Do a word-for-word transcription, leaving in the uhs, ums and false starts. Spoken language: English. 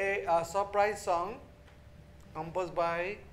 a, a surprise song composed by